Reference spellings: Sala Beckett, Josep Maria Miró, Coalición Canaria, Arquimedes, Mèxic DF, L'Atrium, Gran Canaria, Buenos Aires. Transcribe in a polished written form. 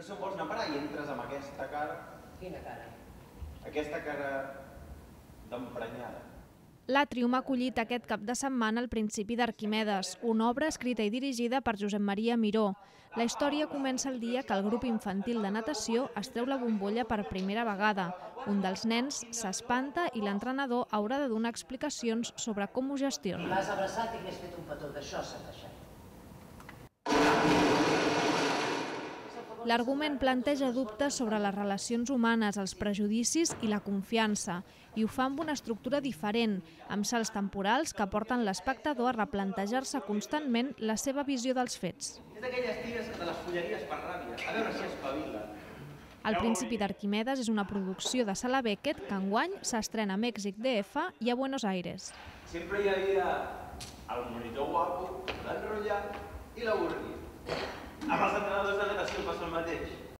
No se'n vols anar a parar i entres amb aquesta cara... Quina cara? Aquesta cara d'emprenyada. L'Atrium ha acollit aquest cap de setmana El principi d'Arquimedes, una obra escrita i dirigida per Josep Maria Miró. La història comença el dia que el grup infantil de natació es treu la bombolla per primera vegada. Un dels nens s'espanta i l'entrenador haurà de donar explicacions sobre com ho gestiona. I m'has abraçat i m'has fet un petó, d'això s'ha queixat. L'argument planteja dubtes sobre les relacions humanes, els prejudicis i la confiança, i ho fa amb una estructura diferent, amb salts temporals que porten l'espectador a replantejar-se constantment la seva visió dels fets. És d'aquelles tires de les folleries per ràbia, a veure si espavila. El principi d'Arquimedes és una producció de Sala Beckett que enguany s'estrena a Mèxic DF i a Buenos Aires. Sempre hi havia el monitor guapo, l'enrotllat i la burguita. Amb els entrenadors de natació passa el mateix.